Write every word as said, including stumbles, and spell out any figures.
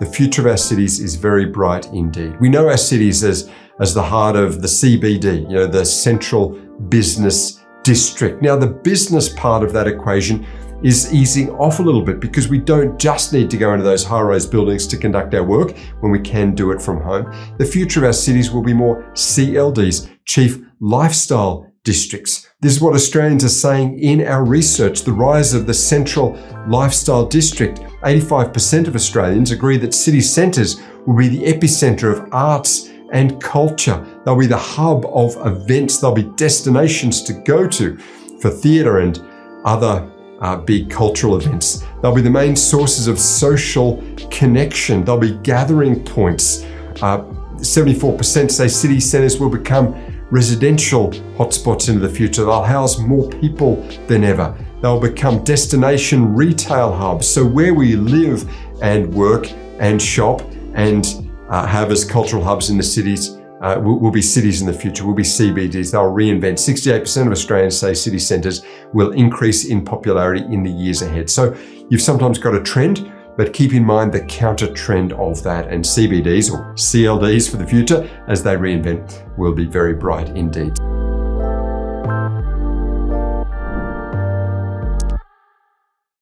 The future of our cities is very bright indeed. We know our cities as, as the heart of the C B D, you know, the central business district. Now, the business part of that equation is easing off a little bit because we don't just need to go into those high-rise buildings to conduct our work when we can do it from home. The future of our cities will be more C L Ds, Chief Lifestyle Districts. This is what Australians are saying in our research, the rise of the central lifestyle district. eighty-five percent of Australians agree that city centres will be the epicentre of arts and culture. They'll be the hub of events. They'll be destinations to go to for theatre and other Uh, big cultural events. They'll be the main sources of social connection. They'll be gathering points. seventy-four percent uh, say city centres will become residential hotspots into the future. They'll house more people than ever. They'll become destination retail hubs. So where we live and work and shop and uh, have as cultural hubs in the cities Uh, will, will be cities in the future, will be C B Ds, they'll reinvent. sixty-eight percent of Australians say city centres will increase in popularity in the years ahead. So you've sometimes got a trend, but keep in mind the counter trend of that, and C B Ds or C L Ds for the future, as they reinvent, will be very bright indeed.